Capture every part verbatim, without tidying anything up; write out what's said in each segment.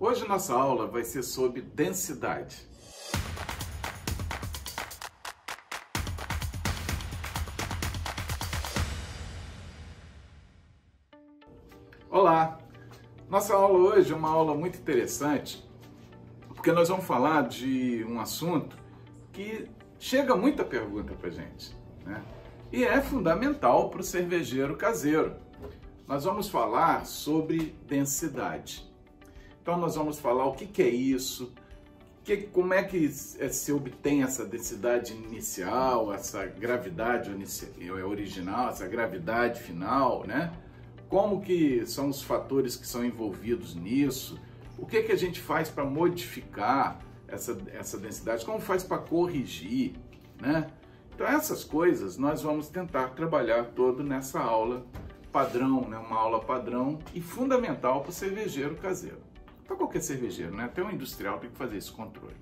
Hoje nossa aula vai ser sobre densidade. Olá! Nossa aula hoje é uma aula muito interessante, porque nós vamos falar de um assunto que chega muita pergunta para a gente, né? E é fundamental para o cervejeiro caseiro. Nós vamos falar sobre densidade. Então nós vamos falar o que, que é isso, que, como é que se obtém essa densidade inicial, essa gravidade original, essa gravidade final, né? Como que são os fatores que são envolvidos nisso, o que, que a gente faz para modificar essa, essa densidade, como faz para corrigir, né? Então essas coisas nós vamos tentar trabalhar todo nessa aula padrão, né? Uma aula padrão e fundamental para o cervejeiro caseiro. Para qualquer cervejeiro, né? Até um industrial tem que fazer esse controle.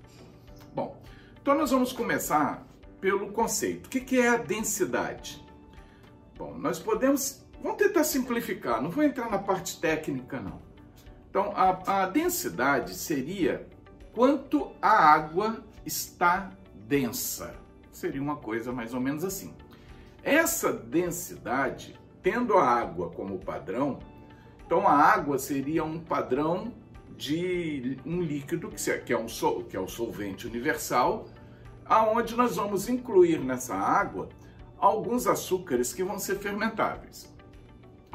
Bom, então nós vamos começar pelo conceito. O que, que é a densidade? Bom, nós podemos... Vamos tentar simplificar, não vou entrar na parte técnica não. Então a, a densidade seria quanto a água está densa. Seria uma coisa mais ou menos assim. Essa densidade, tendo a água como padrão, então a água seria um padrão de um líquido, que é, um sol, que é o solvente universal, aonde nós vamos incluir nessa água alguns açúcares que vão ser fermentáveis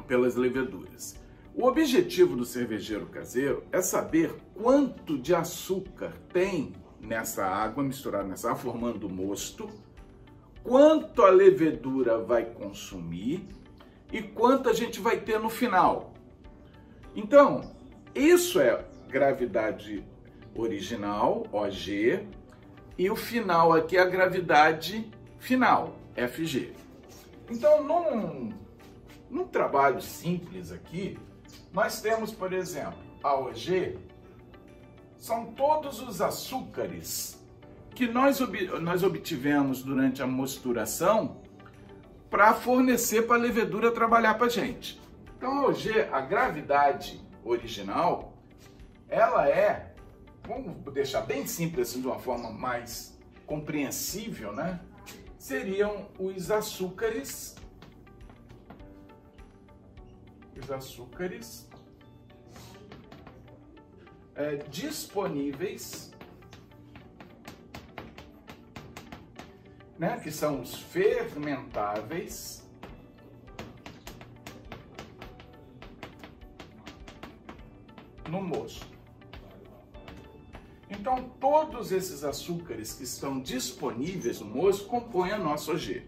pelas leveduras. O objetivo do cervejeiro caseiro é saber quanto de açúcar tem nessa água misturada nessa água, formando mosto, quanto a levedura vai consumir e quanto a gente vai ter no final. Então, isso é gravidade original, O G, e o final aqui é a gravidade final, F G. Então, num, num trabalho simples aqui, nós temos, por exemplo, a O G, são todos os açúcares que nós, ob nós obtivemos durante a mosturação para fornecer para a levedura trabalhar para a gente. Então a O G, a gravidade original, ela é, vamos deixar bem simples assim, de uma forma mais compreensível, né? Seriam os açúcares, os açúcares, É, disponíveis, né, que são os fermentáveis, no mosto. Então, todos esses açúcares que estão disponíveis no mosto compõem a nossa O G.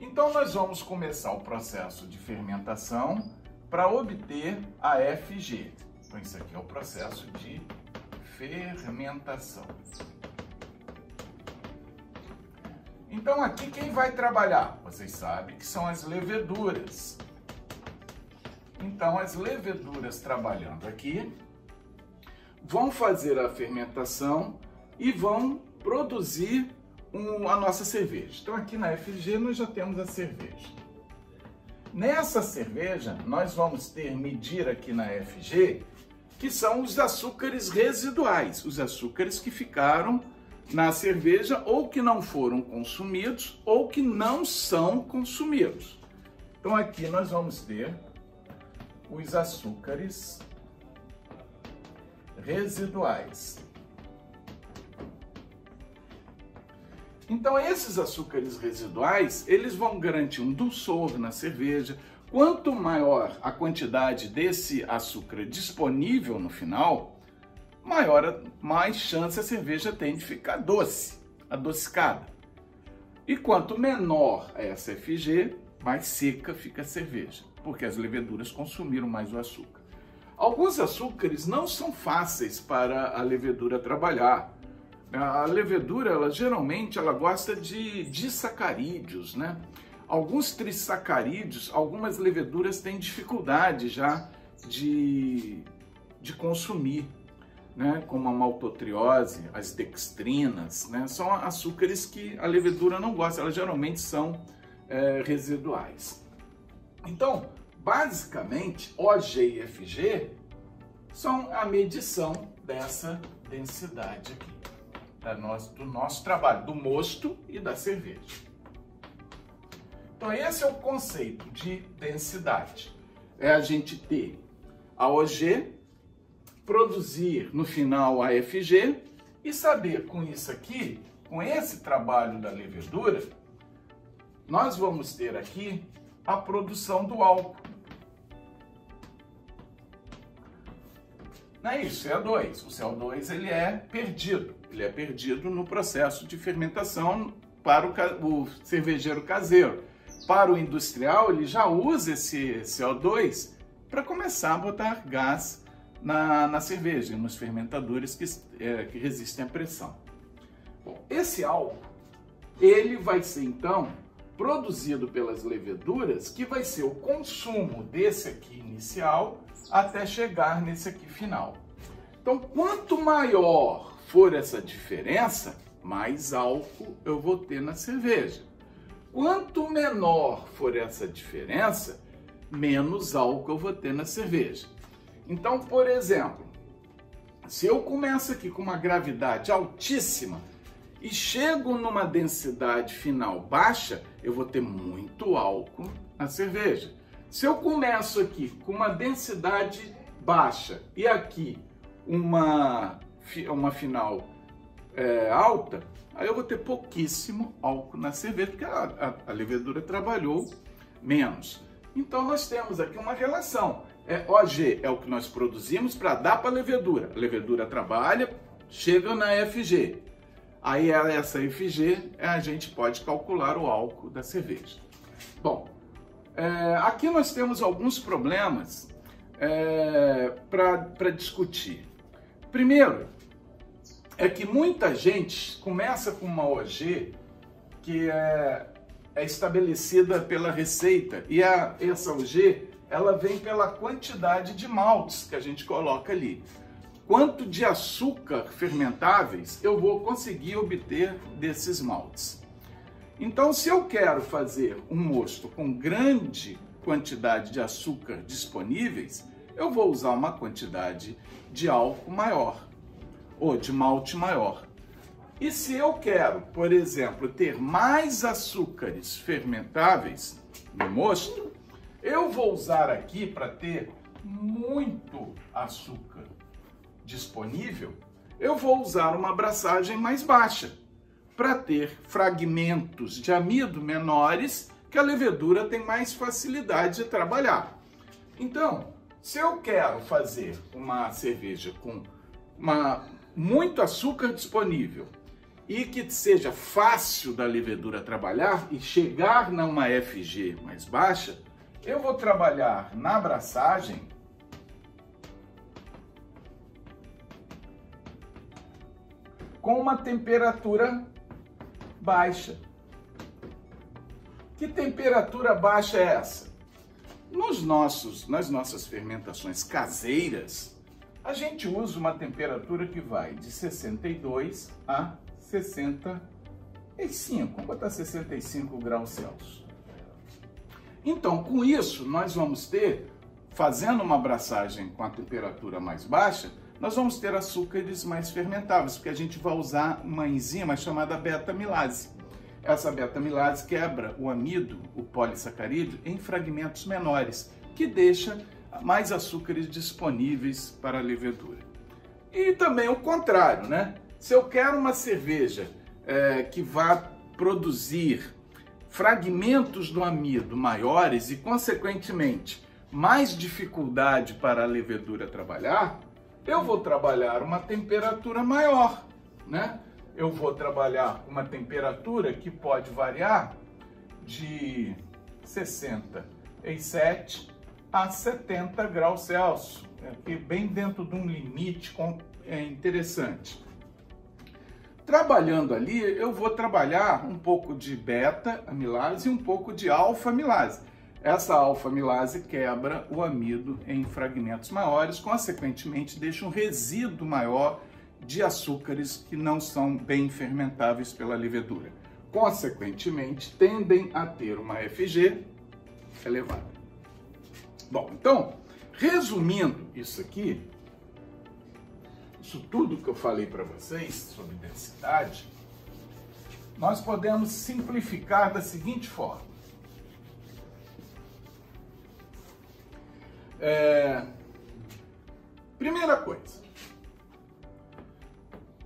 Então, nós vamos começar o processo de fermentação para obter a F G. Então, isso aqui é o processo de fermentação. Então, aqui quem vai trabalhar? Vocês sabem que são as leveduras. Então, as leveduras trabalhando aqui vão fazer a fermentação e vão produzir um, a nossa cerveja. Então, aqui na F G nós já temos a cerveja. Nessa cerveja, nós vamos ter medir aqui na F G que são os açúcares residuais, os açúcares que ficaram na cerveja ou que não foram consumidos ou que não são consumidos. Então aqui nós vamos ter os açúcares residuais. Então esses açúcares residuais, eles vão garantir um dulçor na cerveja. Quanto maior a quantidade desse açúcar disponível no final, maior, mais chance a cerveja tem de ficar doce, adocicada. E quanto menor essa F G, mais seca fica a cerveja, porque as leveduras consumiram mais o açúcar. Alguns açúcares não são fáceis para a levedura trabalhar. A levedura, ela geralmente ela gosta de disacarídeos, né? Alguns trissacarídeos, algumas leveduras têm dificuldade já de, de consumir, né? Como a maltotriose, as dextrinas, né? São açúcares que a levedura não gosta, elas geralmente são é, residuais. Então, basicamente, O G e F G são a medição dessa densidade aqui, da nosso, do nosso trabalho, do mosto e da cerveja. Então esse é o conceito de densidade. É a gente ter a O G, produzir no final a F G e saber com isso aqui, com esse trabalho da levedura, nós vamos ter aqui a produção do álcool. Não é isso, C O dois. O C O dois ele é perdido. Ele é perdido no processo de fermentação para o, o cervejeiro caseiro. Para o industrial, ele já usa esse C O dois para começar a botar gás na, na cerveja, nos fermentadores que, é, que resistem à pressão. Bom, esse álcool ele vai ser, então, produzido pelas leveduras, que vai ser o consumo desse aqui inicial até chegar nesse aqui final. Então, quanto maior for essa diferença, mais álcool eu vou ter na cerveja. Quanto menor for essa diferença, menos álcool eu vou ter na cerveja. Então, por exemplo, se eu começo aqui com uma gravidade altíssima e chego numa densidade final baixa, eu vou ter muito álcool na cerveja. Se eu começo aqui com uma densidade baixa e aqui uma, uma final é, alta, aí eu vou ter pouquíssimo álcool na cerveja, porque a, a, a levedura trabalhou menos. Então nós temos aqui uma relação. É, O G é o que nós produzimos para dar para a levedura. A levedura trabalha, chega na F G. Aí essa F G, a gente pode calcular o álcool da cerveja. Bom, é, aqui nós temos alguns problemas é, para discutir. Primeiro, é que muita gente começa com uma O G que é, é estabelecida pela receita. E a, essa O G, ela vem pela quantidade de maltes que a gente coloca ali. Quanto de açúcar fermentáveis eu vou conseguir obter desses maltes. Então, se eu quero fazer um mosto com grande quantidade de açúcar disponíveis, eu vou usar uma quantidade de álcool maior, ou de malte maior. E se eu quero, por exemplo, ter mais açúcares fermentáveis no mosto, eu vou usar aqui para ter muito açúcar disponível, eu vou usar uma abraçagem mais baixa para ter fragmentos de amido menores que a levedura tem mais facilidade de trabalhar. Então, se eu quero fazer uma cerveja com uma, muito açúcar disponível e que seja fácil da levedura trabalhar e chegar numa F G mais baixa, eu vou trabalhar na abraçagem com uma temperatura baixa. Que temperatura baixa é essa? Nos nossos, nas nossas fermentações caseiras, a gente usa uma temperatura que vai de sessenta e dois a sessenta e cinco, vou botar sessenta e cinco graus Celsius. Então, com isso, nós vamos ter, fazendo uma abraçagem com a temperatura mais baixa, nós vamos ter açúcares mais fermentáveis, porque a gente vai usar uma enzima chamada beta-amilase. Essa beta-amilase quebra o amido, o polissacarídeo, em fragmentos menores, que deixa mais açúcares disponíveis para a levedura. E também o contrário, né? Se eu quero uma cerveja é, que vá produzir fragmentos do amido maiores e, consequentemente, mais dificuldade para a levedura trabalhar, eu vou trabalhar uma temperatura maior, né? Eu vou trabalhar uma temperatura que pode variar de sessenta e sete a setenta graus Celsius, que bem dentro de um limite interessante. Trabalhando ali, eu vou trabalhar um pouco de beta-amilase e um pouco de alfa-amilase. Essa alfa-amilase quebra o amido em fragmentos maiores, consequentemente deixa um resíduo maior de açúcares que não são bem fermentáveis pela levedura. Consequentemente, tendem a ter uma F G elevada. Bom, então, resumindo isso aqui, isso tudo que eu falei para vocês sobre densidade, nós podemos simplificar da seguinte forma. É... Primeira coisa,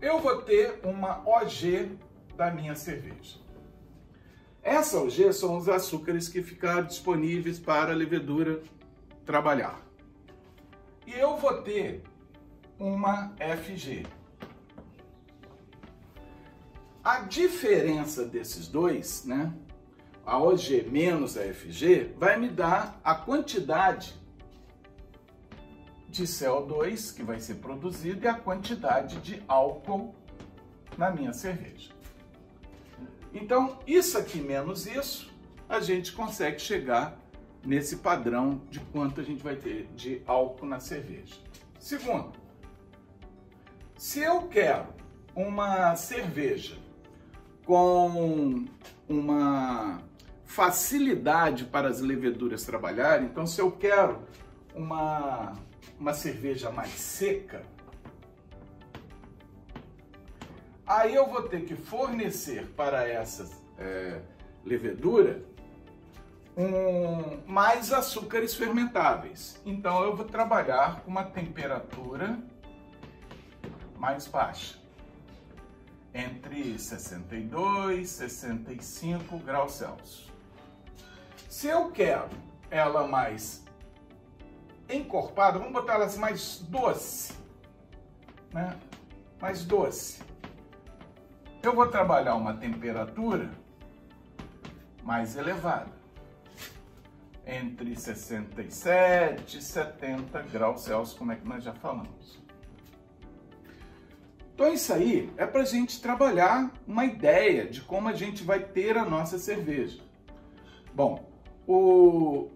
eu vou ter uma O G da minha cerveja. Essa O G são os açúcares que ficaram disponíveis para a levedura trabalhar. E eu vou ter uma F G. A diferença desses dois, né? A O G menos a F G, vai me dar a quantidade de C O dois que vai ser produzido e a quantidade de álcool na minha cerveja. Então, isso aqui menos isso, a gente consegue chegar nesse padrão de quanto a gente vai ter de álcool na cerveja. Segundo, se eu quero uma cerveja com uma facilidade para as leveduras trabalharem, então se eu quero uma... uma cerveja mais seca, aí eu vou ter que fornecer para essa é, levedura um, mais açúcares fermentáveis. Então eu vou trabalhar com uma temperatura mais baixa, entre sessenta e dois e sessenta e cinco graus Celsius. Se eu quero ela mais encorpada, vamos botar elas mais doce, né? Mais doce. Eu vou trabalhar uma temperatura mais elevada, entre sessenta e sete e setenta graus Celsius, como é que nós já falamos. Então isso aí é para a gente trabalhar uma ideia de como a gente vai ter a nossa cerveja. Bom, o...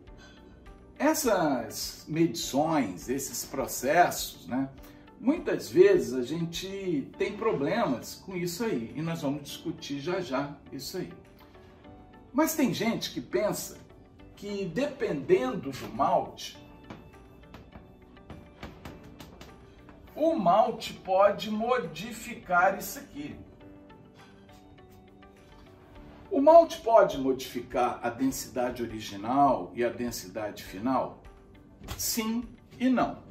essas medições, esses processos, né? Muitas vezes a gente tem problemas com isso aí e nós vamos discutir já já isso aí. Mas tem gente que pensa que dependendo do malte, o malte pode modificar isso aqui. O malte pode modificar a densidade original e a densidade final? Sim e não.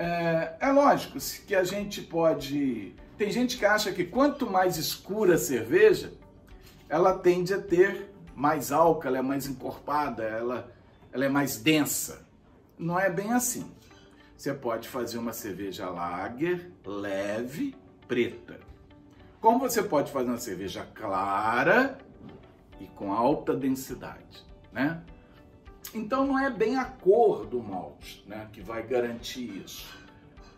É, é lógico que a gente pode... Tem gente que acha que quanto mais escura a cerveja, ela tende a ter mais álcool, ela é mais encorpada, ela, ela é mais densa. Não é bem assim. Você pode fazer uma cerveja lager, leve, preta. Como você pode fazer uma cerveja clara e com alta densidade, né? Então não é bem a cor do malte, né, que vai garantir isso.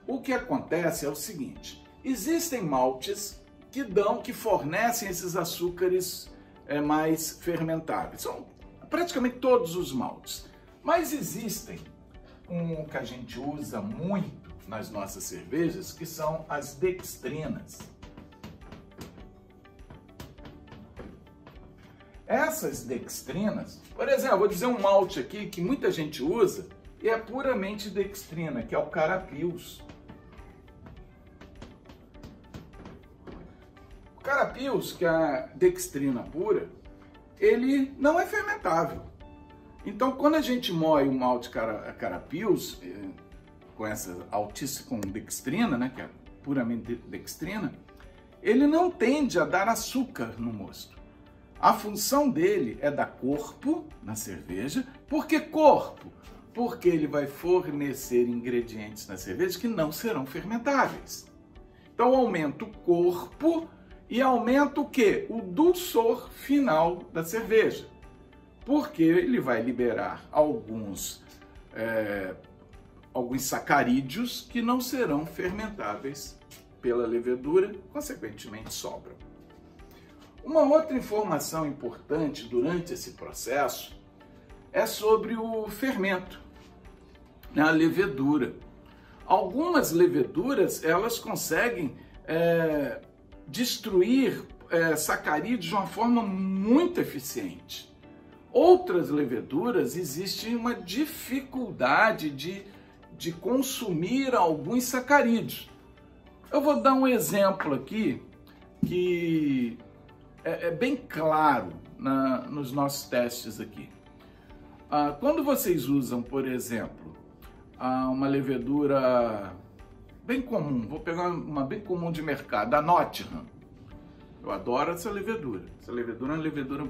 O que acontece é o seguinte: existem maltes que dão, que fornecem esses açúcares é, mais fermentáveis. São praticamente todos os maltes, mas existem um que a gente usa muito nas nossas cervejas, que são as dextrinas. Essas dextrinas, por exemplo, vou dizer um malte aqui que muita gente usa e é puramente dextrina, que é o carapils. O carapils, que é a dextrina pura, ele não é fermentável. Então, quando a gente moe um malte carapils com essa altíssima dextrina, né, que é puramente dextrina, ele não tende a dar açúcar no mosto. A função dele é dar corpo na cerveja. Por que corpo? Porque ele vai fornecer ingredientes na cerveja que não serão fermentáveis. Então aumenta o corpo e aumenta o quê? O dulçor final da cerveja. Porque ele vai liberar alguns, é, alguns sacarídeos que não serão fermentáveis pela levedura, consequentemente sobram. Uma outra informação importante durante esse processo é sobre o fermento, né? A levedura. Algumas leveduras, elas conseguem é, destruir é, sacarídeos de uma forma muito eficiente. Outras leveduras, existe uma dificuldade de de consumir alguns sacarídeos. Eu vou dar um exemplo aqui que é, é bem claro na, nos nossos testes aqui. Ah, quando vocês usam, por exemplo, ah, uma levedura bem comum, vou pegar uma bem comum de mercado, a Nottingham. Eu adoro essa levedura. Essa levedura é uma levedura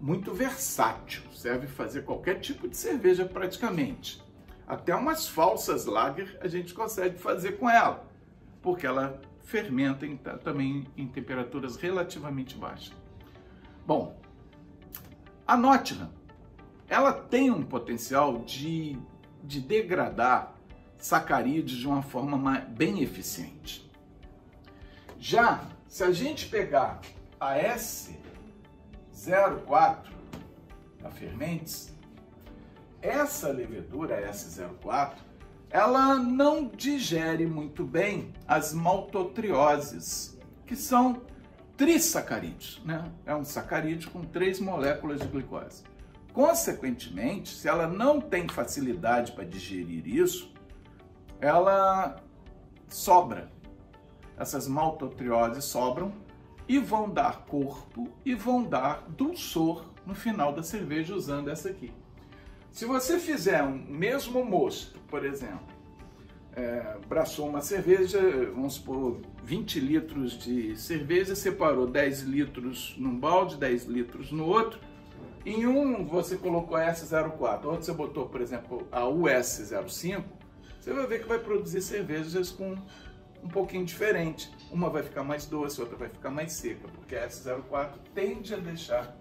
muito versátil, serve fazer qualquer tipo de cerveja praticamente. Até umas falsas lager a gente consegue fazer com ela, porque ela fermenta em, também em temperaturas relativamente baixas. Bom, a Nottingham, ela tem um potencial de, de degradar sacarídeos de uma forma bem eficiente. Já se a gente pegar a S zero quatro da Fermentes, essa levedura S zero quatro, ela não digere muito bem as maltotrioses, que são trissacarídeos, né? É um sacarídeo com três moléculas de glicose. Consequentemente, se ela não tem facilidade para digerir isso, ela sobra. Essas maltotrioses sobram e vão dar corpo e vão dar dulçor no final da cerveja usando essa aqui. Se você fizer um mesmo mosto, por exemplo, é, braçou uma cerveja, vamos supor, vinte litros de cerveja, separou dez litros num balde, dez litros no outro, em um você colocou a S zero quatro, outro você botou, por exemplo, a U S zero cinco, você vai ver que vai produzir cervejas com um pouquinho diferente. Uma vai ficar mais doce, outra vai ficar mais seca, porque a S zero quatro tende a deixar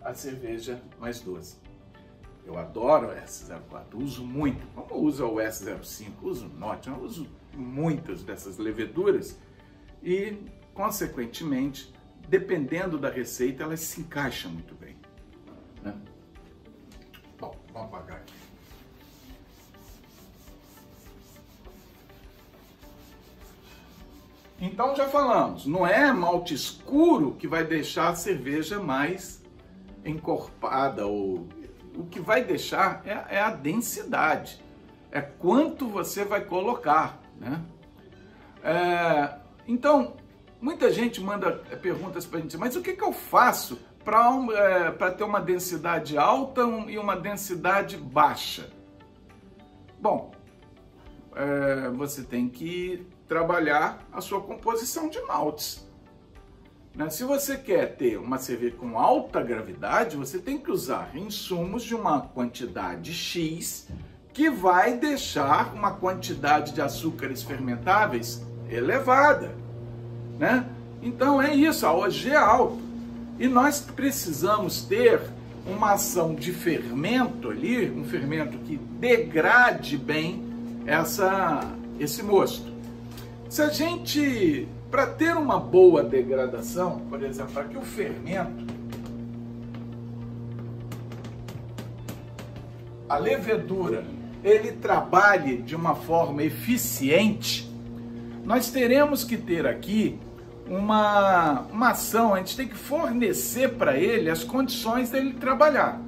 a cerveja mais doce. Eu adoro a S zero quatro, uso muito. Como eu uso a U S zero cinco, uso o Nottingham, eu uso muitas dessas leveduras e, consequentemente, dependendo da receita, elas se encaixam muito bem, né? Bom, vamos apagar aqui. Então já falamos, não é malte escuro que vai deixar a cerveja mais encorpada, ou o que vai deixar é, é a densidade, é quanto você vai colocar, né? É, então, muita gente manda perguntas para a gente, mas o que, que eu faço para um, é, para ter uma densidade alta e uma densidade baixa? Bom, é, você tem que trabalhar a sua composição de maltes, né? Se você quer ter uma cerveja com alta gravidade, você tem que usar insumos de uma quantidade X que vai deixar uma quantidade de açúcares fermentáveis elevada, né? Então é isso, a O G é alta. E nós precisamos ter uma ação de fermento ali, um fermento que degrade bem essa, esse mosto. Se a gente, para ter uma boa degradação, por exemplo, para que o fermento, a levedura, ele trabalhe de uma forma eficiente, nós teremos que ter aqui uma, uma ação, a gente tem que fornecer para ele as condições dele trabalhar.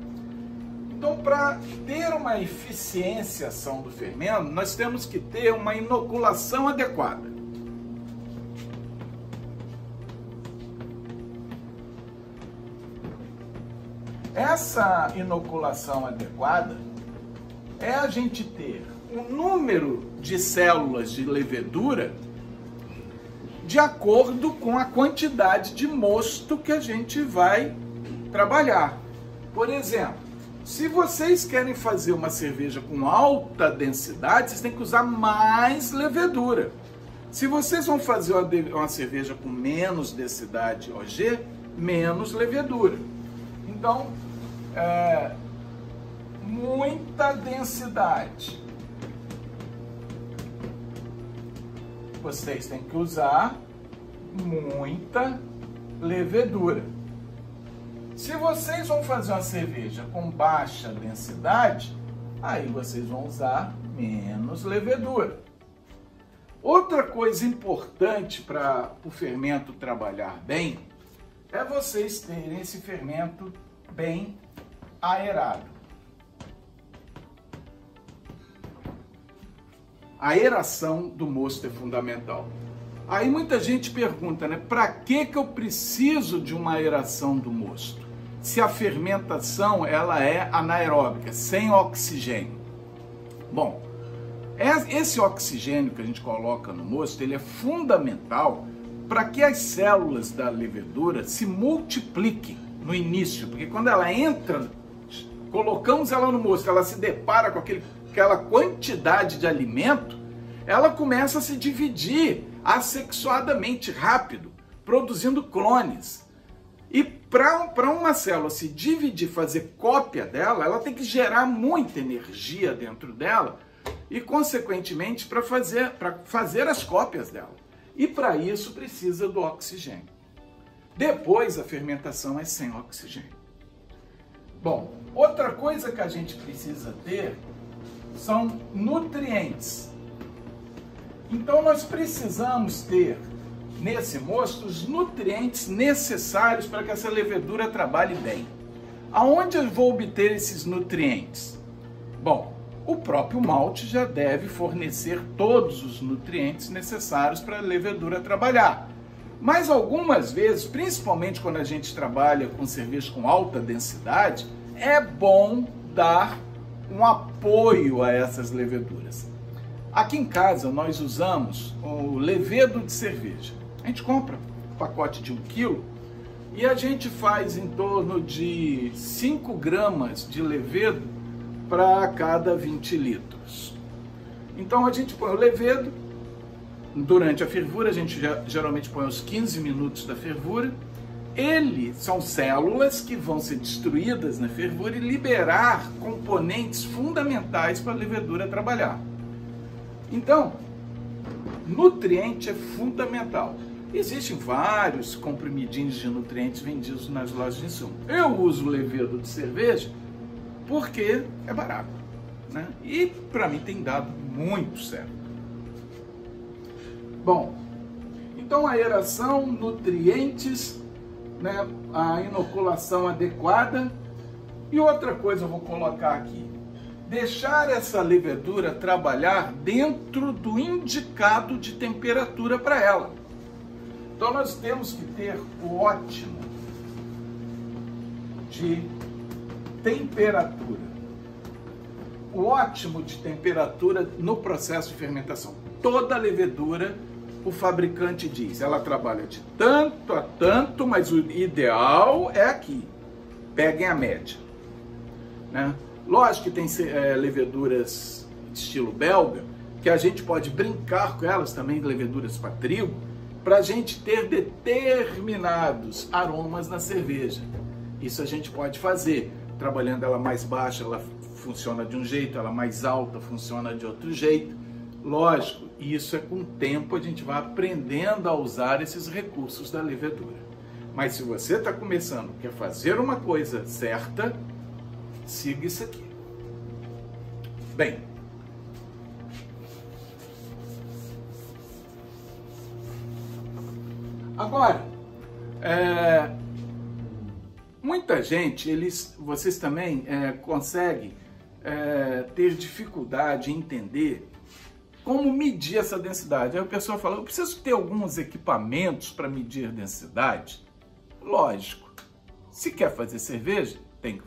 Então, para ter uma eficiência ação do fermento, nós temos que ter uma inoculação adequada. Essa inoculação adequada é a gente ter o número de células de levedura de acordo com a quantidade de mosto que a gente vai trabalhar. Por exemplo, se vocês querem fazer uma cerveja com alta densidade, vocês têm que usar mais levedura. Se vocês vão fazer uma cerveja com menos densidade O G, menos levedura. Então, é, muita densidade, vocês têm que usar muita levedura. Se vocês vão fazer uma cerveja com baixa densidade, aí vocês vão usar menos levedura. Outra coisa importante para o fermento trabalhar bem é vocês terem esse fermento bem aerado. A aeração do mosto é fundamental. Aí muita gente pergunta, né? Para que que eu preciso de uma aeração do mosto? Se a fermentação ela é anaeróbica, sem oxigênio. Bom, esse oxigênio que a gente coloca no mosto, ele é fundamental para que as células da levedura se multipliquem no início, porque quando ela entra, colocamos ela no mosto, ela se depara com aquele, aquela quantidade de alimento, ela começa a se dividir assexuadamente, rápido, produzindo clones. E para uma célula se dividir, fazer cópia dela, ela tem que gerar muita energia dentro dela, e, consequentemente, para fazer, para fazer as cópias dela. E para isso precisa do oxigênio. Depois a fermentação é sem oxigênio. Bom, outra coisa que a gente precisa ter são nutrientes. Então nós precisamos ter nesse mosto os nutrientes necessários para que essa levedura trabalhe bem. Aonde eu vou obter esses nutrientes? Bom, o próprio malte já deve fornecer todos os nutrientes necessários para a levedura trabalhar. Mas algumas vezes, principalmente quando a gente trabalha com cerveja com alta densidade, é bom dar um apoio a essas leveduras. Aqui em casa nós usamos o levedo de cerveja. A gente compra um pacote de um quilo e a gente faz em torno de cinco gramas de levedo para cada vinte litros. Então a gente põe o levedo, durante a fervura, a gente já, geralmente põe os quinze minutos da fervura, ele são células que vão ser destruídas na fervura e liberar componentes fundamentais para a levedura trabalhar. Então, nutriente é fundamental. Existem vários comprimidinhos de nutrientes vendidos nas lojas de insumo. Eu uso o levedo de cerveja porque é barato, né? E para mim tem dado muito certo. Bom, então a aeração, nutrientes, né, a inoculação adequada e outra coisa eu vou colocar aqui, deixar essa levedura trabalhar dentro do indicado de temperatura para ela. Então nós temos que ter o ótimo de temperatura. O ótimo de temperatura no processo de fermentação. Toda levedura, o fabricante diz, ela trabalha de tanto a tanto, mas o ideal é aqui. Peguem a média, né? Lógico que tem é, leveduras de estilo belga, que a gente pode brincar com elas também, leveduras para trigo, para a gente ter determinados aromas na cerveja. Isso a gente pode fazer. Trabalhando ela mais baixa, ela funciona de um jeito, ela mais alta funciona de outro jeito. Lógico, isso é com o tempo, a gente vai aprendendo a usar esses recursos da levedura. Mas se você está começando, quer fazer uma coisa certa, siga isso aqui. Bem, agora, é... muita gente, eles, vocês também é, conseguem é, ter dificuldade em entender como medir essa densidade. Aí a pessoa fala, eu preciso ter alguns equipamentos para medir densidade? Lógico, se quer fazer cerveja, tem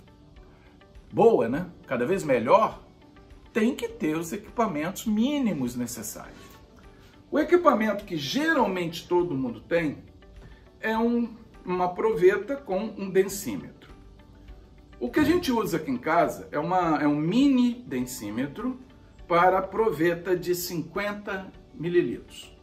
boa, né? Cada vez melhor, tem que ter os equipamentos mínimos necessários. O equipamento que geralmente todo mundo tem é um... uma proveta com um densímetro. O que a gente usa aqui em casa é, uma, é um mini densímetro para proveta de cinquenta mililitros.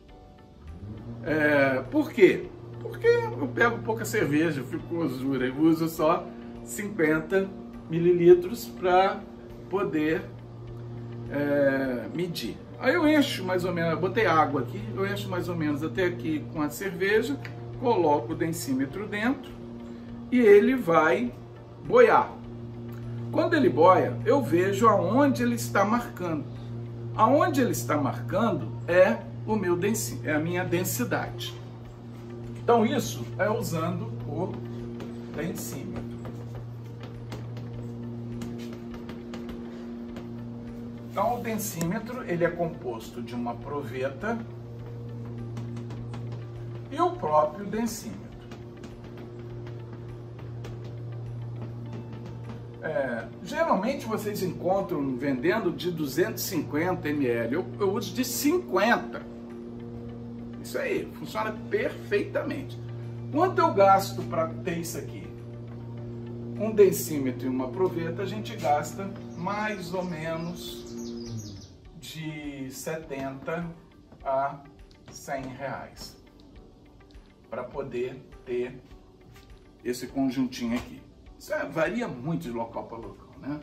É, por quê? Porque eu pego pouca cerveja, eu fico com usura, eu uso só cinquenta mililitros para poder é, medir. Aí eu encho mais ou menos, eu botei água aqui, eu encho mais ou menos até aqui com a cerveja, coloco o densímetro dentro e ele vai boiar. Quando ele boia, eu vejo aonde ele está marcando. Aonde ele está marcando é, o meu densi é a minha densidade. Então isso é usando o densímetro. Então, o densímetro ele é composto de uma proveta e o próprio densímetro. É, geralmente vocês encontram vendendo de duzentos e cinquenta mililitros, eu, eu uso de cinquenta. Isso aí, funciona perfeitamente. Quanto eu gasto para ter isso aqui? Um densímetro e uma proveta, a gente gasta mais ou menos de setenta a cem reais para poder ter esse conjuntinho aqui. Isso varia muito de local para local, né?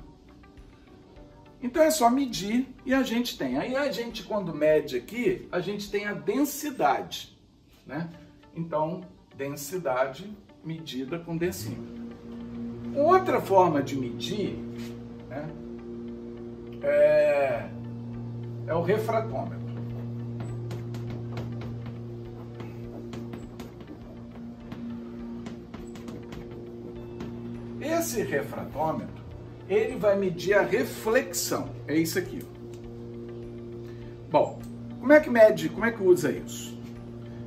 Então é só medir e a gente tem. Aí a gente, quando mede aqui, a gente tem a densidade, né? Então, densidade medida com densímetro. Outra forma de medir, né, é, é o refratômetro. Esse refratômetro, ele vai medir a reflexão. É isso aqui. Bom, como é que mede, como é que usa isso?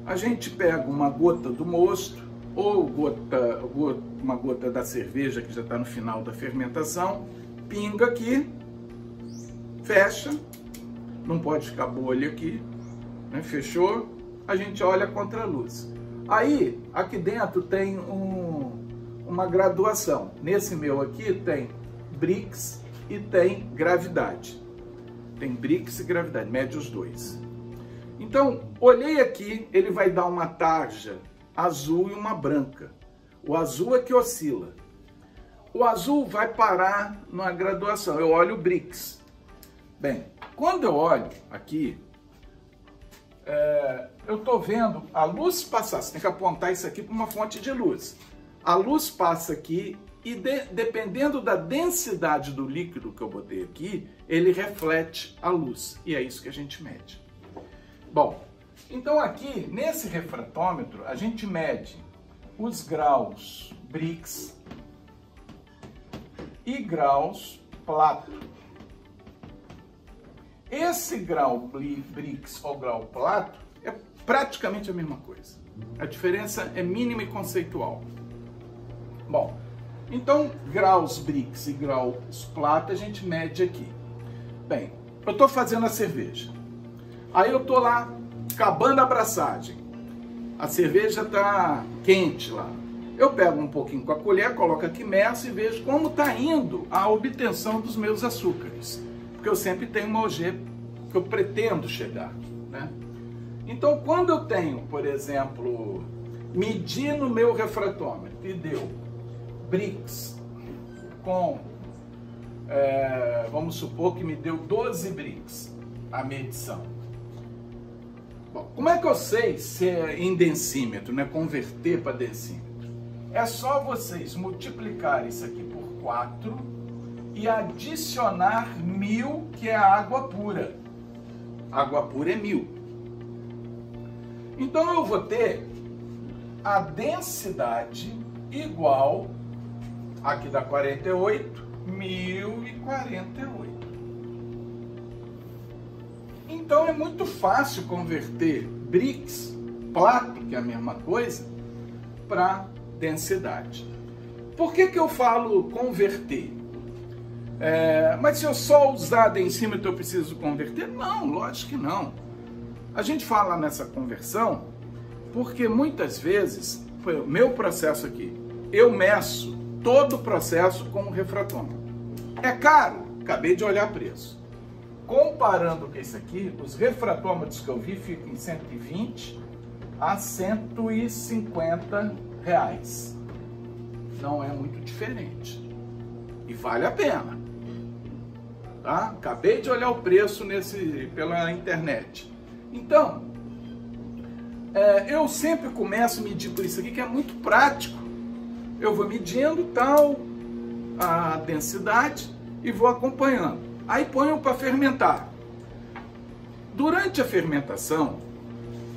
A gente pega uma gota do mosto, ou gota, gota, uma gota da cerveja que já está no final da fermentação, pinga aqui, fecha, não pode ficar bolha aqui, né? Fechou, a gente olha contra a luz. Aí, aqui dentro tem um, uma graduação, nesse meu aqui tem Brix e tem gravidade, tem Brix e gravidade, mede os dois. Então, olhei aqui, ele vai dar uma tarja azul e uma branca. O azul é que oscila. O azul vai parar na graduação. Eu olho o Brix. Bem, quando eu olho aqui, é, eu estou vendo a luz passar. Você tem que apontar isso aqui para uma fonte de luz. A luz passa aqui e de, dependendo da densidade do líquido que eu botei aqui, ele reflete a luz. E é isso que a gente mede. Bom, então aqui, nesse refratômetro, a gente mede os graus Brix e graus Plato. Esse grau Brix ou grau Plato é praticamente a mesma coisa. A diferença é mínima e conceitual. Bom, então graus Brix e graus Plato a gente mede aqui. Bem, eu estou fazendo a cerveja. Aí eu estou lá acabando a abraçagem, a cerveja está quente lá, eu pego um pouquinho com a colher, coloco aqui, meço e vejo como está indo a obtenção dos meus açúcares, porque eu sempre tenho uma O G que eu pretendo chegar, né? Então, quando eu tenho, por exemplo, medi no meu refratômetro e deu Brix com, é, vamos supor que me deu doze Brix a medição. Bom, como é que eu sei se é em densímetro, né? Converter para densímetro? É só vocês multiplicar isso aqui por quatro e adicionar mil, que é a água pura. Água pura é mil. Então eu vou ter a densidade igual, aqui dá quarenta e oito, mil e quarenta e oito. Então é muito fácil converter Brix, Plato, que é a mesma coisa, para densidade. Por que que eu falo converter? É, mas se eu só usar densímetro eu preciso converter? Não, lógico que não. A gente fala nessa conversão porque muitas vezes, foi o meu processo aqui, eu meço todo o processo com o refratômetro. É caro? Acabei de olhar preço. Comparando com isso aqui, os refratômetros que eu vi ficam em cento e vinte a cento e cinquenta reais. Não é muito diferente. E vale a pena. Tá? Acabei de olhar o preço nesse, pela internet. Então, é, eu sempre começo a medir por isso aqui, que é muito prático. Eu vou medindo tal a densidade e vou acompanhando. Aí ponho para fermentar. Durante a fermentação,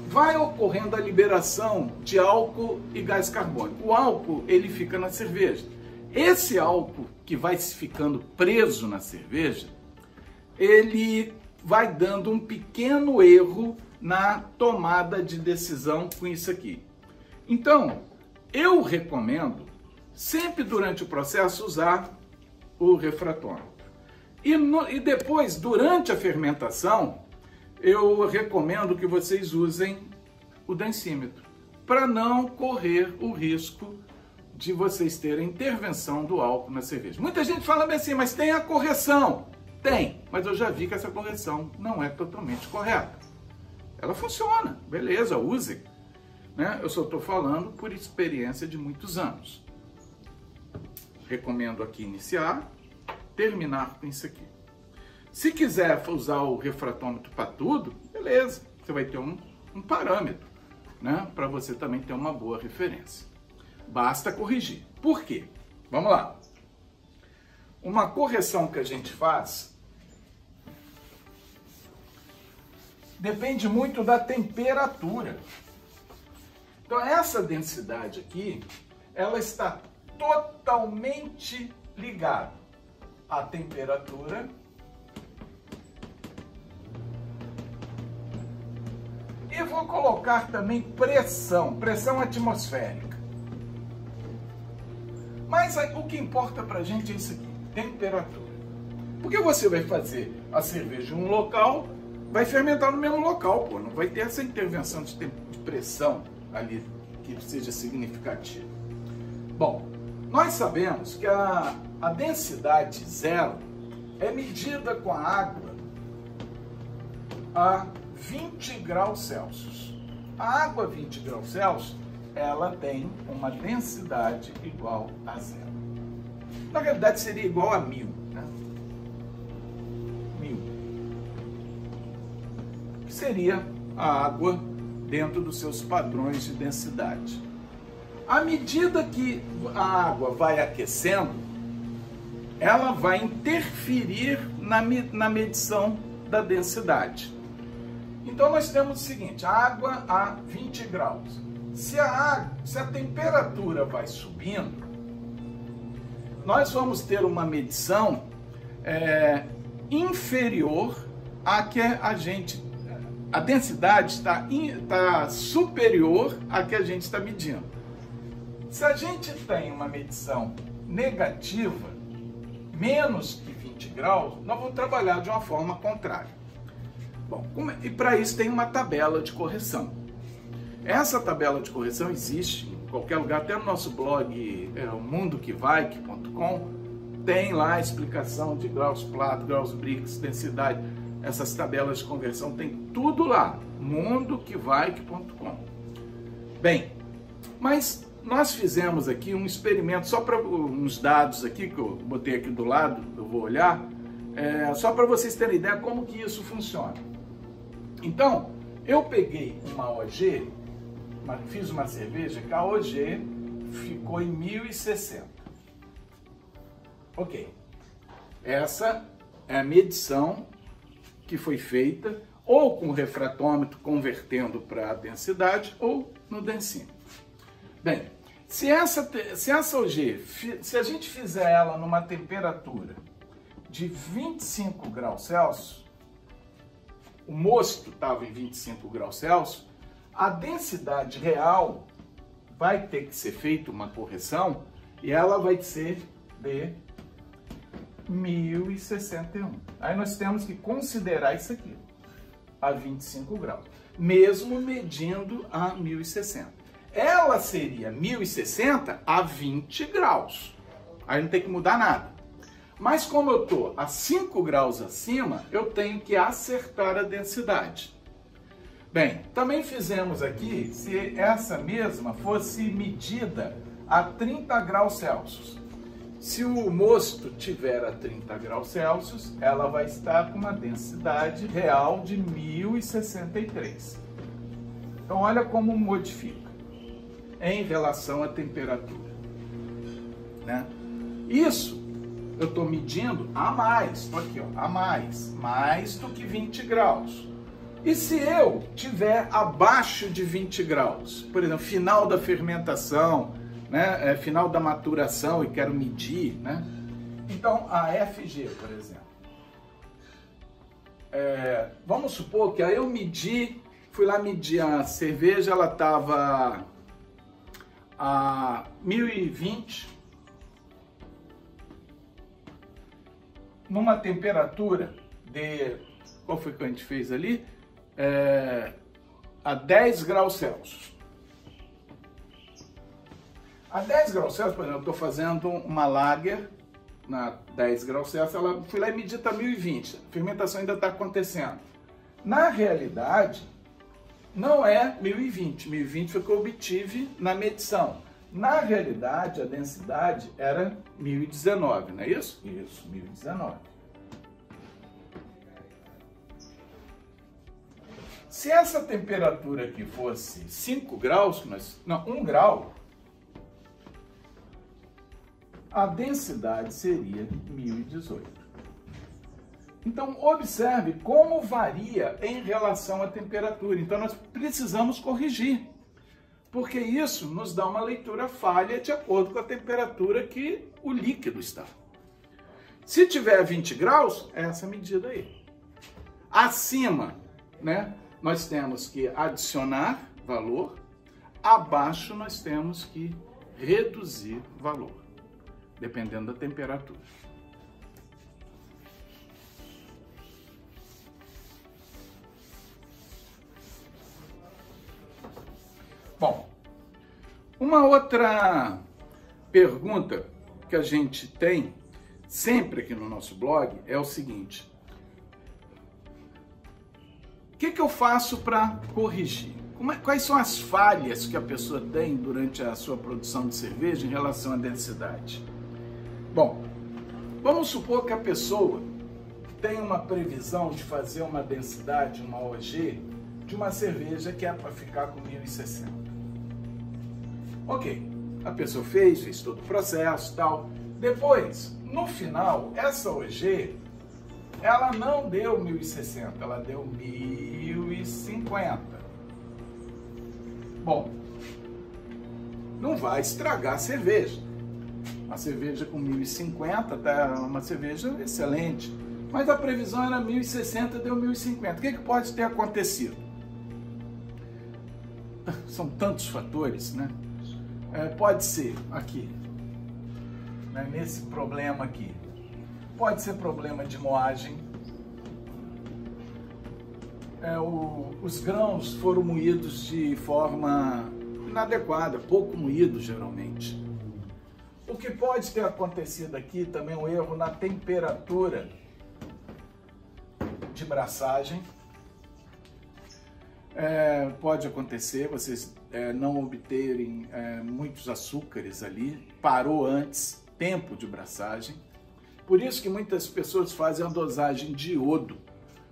vai ocorrendo a liberação de álcool e gás carbônico. O álcool, ele fica na cerveja. Esse álcool que vai ficando preso na cerveja, ele vai dando um pequeno erro na tomada de decisão com isso aqui. Então, eu recomendo sempre durante o processo usar o refratômetro. E, no, e depois, durante a fermentação, eu recomendo que vocês usem o densímetro, para não correr o risco de vocês terem intervenção do álcool na cerveja. Muita gente fala assim, mas tem a correção. Tem, mas eu já vi que essa correção não é totalmente correta. Ela funciona, beleza, use. Né? Eu só estou falando por experiência de muitos anos. Recomendo aqui iniciar, terminar com isso aqui. Se quiser usar o refratômetro para tudo, beleza, você vai ter um, um parâmetro, né? Para você também ter uma boa referência. Basta corrigir. Por quê? Vamos lá. Uma correção que a gente faz depende muito da temperatura. Então essa densidade aqui, ela está totalmente ligada à temperatura e vou colocar também pressão, pressão atmosférica. Mas o que importa pra gente é isso aqui, temperatura. Porque você vai fazer a cerveja em um local, vai fermentar no mesmo local, pô, não vai ter essa intervenção de, de pressão ali que seja significativo. Bom, nós sabemos que a, a densidade zero é medida com a água a vinte graus Celsius. A água a vinte graus Celsius, ela tem uma densidade igual a zero. Na realidade seria igual a mil, né? Mil. Que seria a água dentro dos seus padrões de densidade. À medida que a água vai aquecendo, ela vai interferir na, na medição da densidade. Então nós temos o seguinte, a água a vinte graus. Se a, água, se a temperatura vai subindo, nós vamos ter uma medição é, inferior à que a gente tem. A densidade está tá superior à que a gente está medindo. Se a gente tem uma medição negativa, menos que vinte graus, nós vamos trabalhar de uma forma contrária. Bom, e para isso tem uma tabela de correção. Essa tabela de correção existe em qualquer lugar, até no nosso blog é, mundo kveik ponto com, tem lá a explicação de graus Plato, graus Brix, densidade. Essas tabelas de conversão tem tudo lá, mundo kveik ponto com. Bem, mas nós fizemos aqui um experimento, só para uns dados aqui, que eu botei aqui do lado, eu vou olhar, é, só para vocês terem ideia como que isso funciona. Então, eu peguei uma O G, fiz uma cerveja que a O G ficou em mil e sessenta. Ok, essa é a medição que foi feita ou com o refratômetro convertendo para a densidade ou no densímetro. Bem, se essa, se essa O G, se a gente fizer ela numa temperatura de vinte e cinco graus Celsius, o mosto estava em vinte e cinco graus Celsius, a densidade real vai ter que ser feita uma correção e ela vai ser de mil e sessenta e um. Aí nós temos que considerar isso aqui, a vinte e cinco graus, mesmo medindo a mil e sessenta. Ela seria mil e sessenta a vinte graus, aí não tem que mudar nada. Mas como eu estou a cinco graus acima, eu tenho que acertar a densidade. Bem, também fizemos aqui se essa mesma fosse medida a trinta graus Celsius. Se o mosto tiver a trinta graus Celsius, ela vai estar com uma densidade real de mil e sessenta e três. Então olha como modifica em relação à temperatura, né? Isso eu estou medindo a mais, estou aqui, ó, a mais, mais do que vinte graus. E se eu tiver abaixo de vinte graus, por exemplo, final da fermentação, né? É final da maturação e quero medir, né? Então a F G, por exemplo, É, vamos supor que aí eu medi, fui lá medir a cerveja, ela estava a mil e vinte numa temperatura de, qual foi que a gente fez ali? É, a dez graus Celsius. A dez graus Celsius, por exemplo, eu estou fazendo uma lager na dez graus Celsius, ela, fui lá e medi, está mil e vinte, a fermentação ainda está acontecendo. Na realidade, não é mil e vinte, mil e vinte foi o que eu obtive na medição. Na realidade, a densidade era mil e dezenove, não é isso? Isso, mil e dezenove. Se essa temperatura aqui fosse cinco graus, mas, não, um grau, a densidade seria mil e dezoito. Então, observe como varia em relação à temperatura. Então, nós precisamos corrigir, porque isso nos dá uma leitura falha de acordo com a temperatura que o líquido está. Se tiver vinte graus, é essa medida aí. Acima, né, nós temos que adicionar valor, abaixo nós temos que reduzir valor, dependendo da temperatura. Bom, uma outra pergunta que a gente tem sempre aqui no nosso blog é o seguinte: o que que eu faço para corrigir? Quais são as falhas que a pessoa tem durante a sua produção de cerveja em relação à densidade? Bom, vamos supor que a pessoa tem uma previsão de fazer uma densidade, uma O G, de uma cerveja que é para ficar com mil e sessenta. Ok, a pessoa fez, fez todo o processo e tal. Depois, no final, essa O G, ela não deu mil e sessenta, ela deu mil e cinquenta. Bom, não vai estragar a cerveja. A cerveja com mil e cinquenta tá uma cerveja excelente, mas a previsão era mil e sessenta, deu mil e cinquenta. O que que pode ter acontecido? São tantos fatores, né? É, pode ser aqui, né, nesse problema aqui. Pode ser problema de moagem. É, o, os grãos foram moídos de forma inadequada, pouco moídos geralmente. O que pode ter acontecido aqui também é um erro na temperatura de braçagem. É, pode acontecer, vocês é, não obterem é, muitos açúcares ali, parou antes, tempo de braçagem. Por isso que muitas pessoas fazem a dosagem de iodo.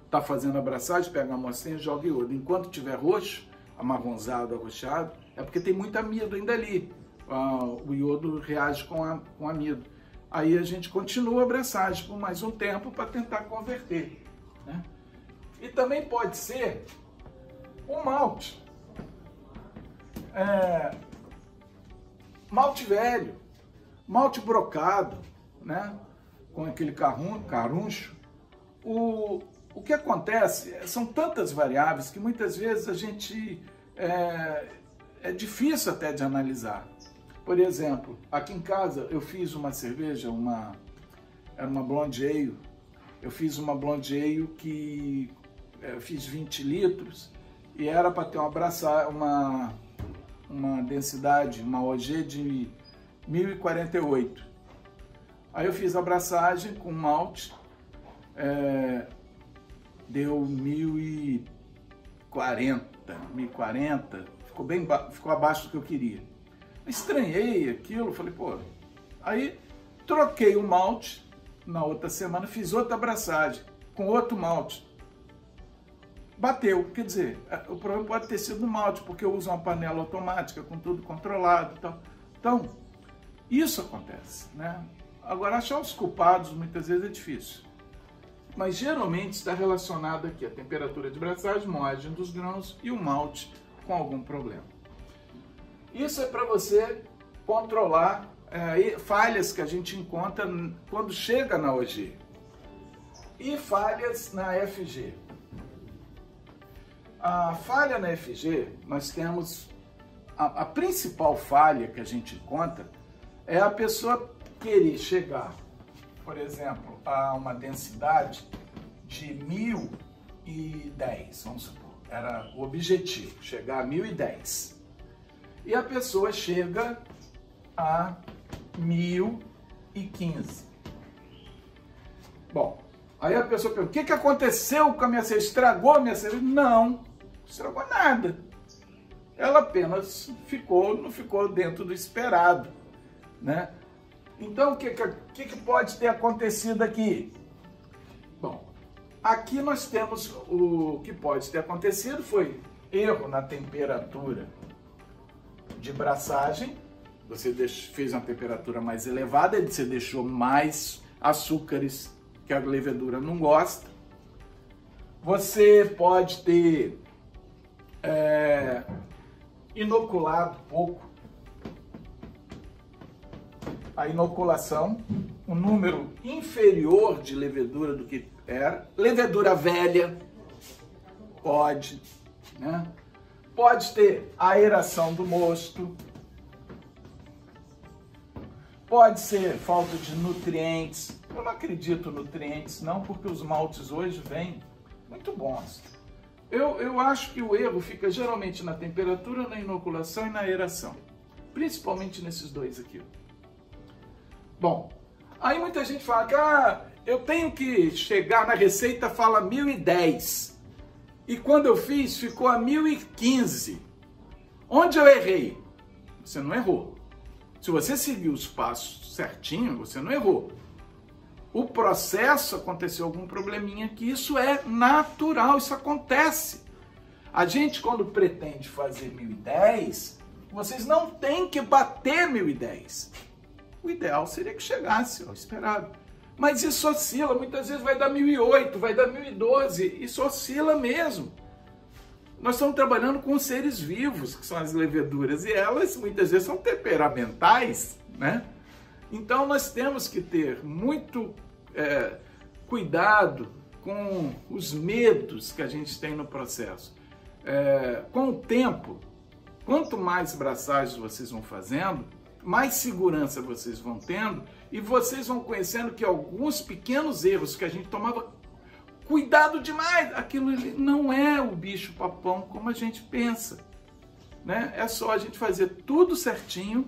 Está fazendo a braçagem, pega uma amostrinha e joga iodo. Enquanto tiver roxo, amarronzado, arroxado, é porque tem muito amido ainda ali. Uh, o iodo reage com, a, com amido. Aí a gente continua a braçagem por mais um tempo para tentar converter, né? E também pode ser um malte. É, malte velho, malte brocado, né? Com aquele carrum, caruncho. O, o que acontece, são tantas variáveis que muitas vezes a gente... É, é difícil até de analisar. Por exemplo, aqui em casa eu fiz uma cerveja, uma, era uma blonde ale, eu fiz uma blonde ale que eu fiz vinte litros e era para ter uma, braça, uma, uma densidade, uma O G de mil e quarenta e oito. Aí eu fiz a abraçagem com malte, é, deu mil e quarenta, ficou, bem, ficou abaixo do que eu queria. Estranhei aquilo, falei, pô, aí troquei o malte, na outra semana fiz outra abraçagem, com outro malte, bateu, quer dizer, o problema pode ter sido no malte, porque eu uso uma panela automática, com tudo controlado e tal. Então, isso acontece, né? Agora, achar os culpados muitas vezes é difícil, mas geralmente está relacionado aqui a temperatura de braçagem, moagem dos grãos e o malte com algum problema. Isso é para você controlar é, falhas que a gente encontra quando chega na O G. e falhas na F G. A falha na F G, nós temos... A, a principal falha que a gente encontra é a pessoa querer chegar, por exemplo, a uma densidade de mil e dez, vamos supor, era o objetivo, chegar a mil e dez. E a pessoa chega a mil e quinze. Bom, aí a pessoa pergunta, o que, que aconteceu com a minha cerveja? Estragou a minha cerveja? Não, não estragou nada. Ela apenas ficou, não ficou dentro do esperado, né? Então, o que, que, que pode ter acontecido aqui? Bom, aqui nós temos o que pode ter acontecido foi erro na temperatura de braçagem. Você deixou, fez uma temperatura mais elevada, você deixou mais açúcares que a levedura não gosta. Você pode ter é, inoculado pouco. A inoculação, um número inferior de levedura do que era. Levedura velha, pode, né? Pode ter aeração do mosto, pode ser falta de nutrientes. Eu não acredito em nutrientes, não, porque os maltes hoje vêm muito bons. Eu, eu acho que o erro fica geralmente na temperatura, na inoculação e na aeração. Principalmente nesses dois aqui. Bom, aí muita gente fala que ah, eu tenho que chegar na receita, fala mil e dez. E quando eu fiz, ficou a mil e quinze. Onde eu errei? Você não errou. Se você seguir os passos certinho, você não errou. O processo aconteceu algum probleminha que isso é natural, isso acontece. A gente, quando pretende fazer mil e dez, vocês não tem que bater mil e dez. O ideal seria que chegasse ao esperado. Mas isso oscila, muitas vezes vai dar mil e oito, vai dar mil e doze, isso oscila mesmo. Nós estamos trabalhando com seres vivos, que são as leveduras, e elas muitas vezes são temperamentais, né? Então nós temos que ter muito é, cuidado com os medos que a gente tem no processo. É, com o tempo, quanto mais braçagens vocês vão fazendo, mais segurança vocês vão tendo e vocês vão conhecendo que alguns pequenos erros que a gente tomava cuidado demais, aquilo não é o bicho papão como a gente pensa, né? É só a gente fazer tudo certinho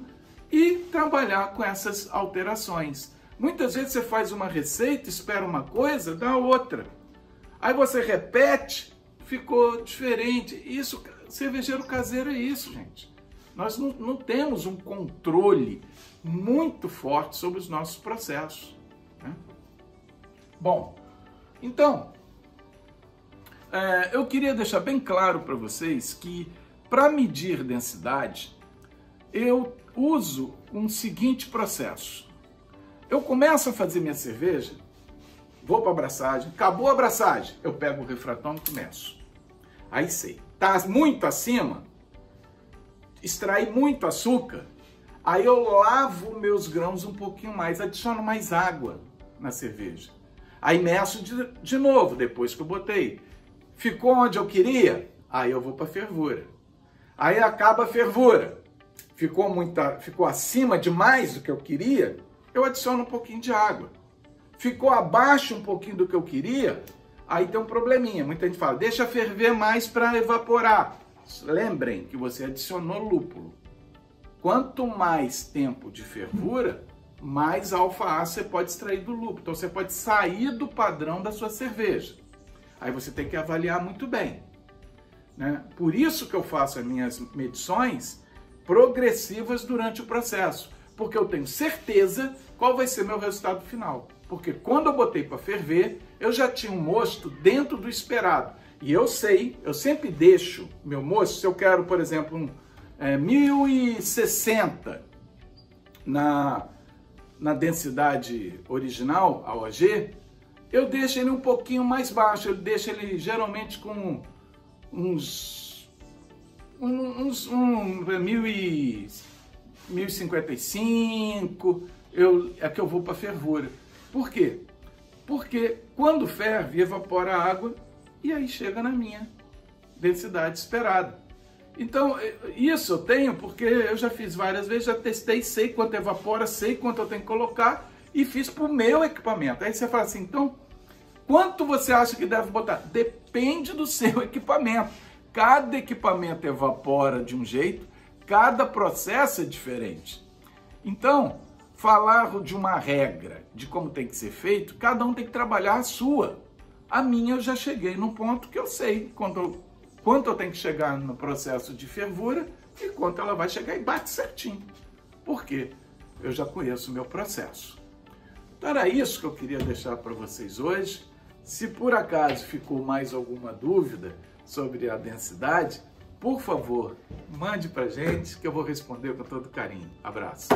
e trabalhar com essas alterações. Muitas vezes você faz uma receita, espera uma coisa, dá outra. Aí você repete, ficou diferente. Isso, cervejeiro caseiro é isso, gente. Nós não, não temos um controle muito forte sobre os nossos processos, né? Bom, então, é, eu queria deixar bem claro para vocês que para medir densidade, eu uso um seguinte processo. Eu começo a fazer minha cerveja, vou para a abraçagem, acabou a abraçagem, eu pego o refratômetro e começo. Aí sei, tá muito acima, extraí muito açúcar, aí eu lavo meus grãos um pouquinho mais, adiciono mais água na cerveja. Aí meço de, de novo, depois que eu botei. Ficou onde eu queria? Aí eu vou para a fervura. Aí acaba a fervura. Ficou, muita, ficou acima demais do que eu queria, eu adiciono um pouquinho de água. Ficou abaixo um pouquinho do que eu queria, aí tem um probleminha. Muita gente fala, deixa ferver mais para evaporar. Lembrem que você adicionou lúpulo. Quanto mais tempo de fervura, mais alfa-A você pode extrair do lúpulo. Então você pode sair do padrão da sua cerveja. Aí você tem que avaliar muito bem, né? Por isso que eu faço as minhas medições progressivas durante o processo, porque eu tenho certeza qual vai ser meu resultado final, porque quando eu botei para ferver, eu já tinha um mosto dentro do esperado, e eu sei, eu sempre deixo meu mosto, se eu quero, por exemplo, um é, mil e sessenta na, na densidade original, a O G, eu deixo ele um pouquinho mais baixo, eu deixo ele geralmente com uns Uns um, um, mil e cinquenta e cinco, eu, é que eu vou para fervura. Por quê? porque quando ferve, evapora a água e aí chega na minha densidade esperada. Então, isso eu tenho porque eu já fiz várias vezes, já testei, sei quanto evapora, sei quanto eu tenho que colocar e fiz para o meu equipamento. Aí você fala assim, então, quanto você acha que deve botar? Depende do seu equipamento. Cada equipamento evapora de um jeito, cada processo é diferente. Então, falar de uma regra de como tem que ser feito, cada um tem que trabalhar a sua. A minha eu já cheguei num ponto que eu sei quando eu quanto eu tenho que chegar no processo de fervura e quanto ela vai chegar e bate certinho. Porque eu já conheço o meu processo. Então era isso que eu queria deixar para vocês hoje. Se por acaso ficou mais alguma dúvida sobre a densidade, por favor, mande para a gente que eu vou responder com todo carinho. Abraço!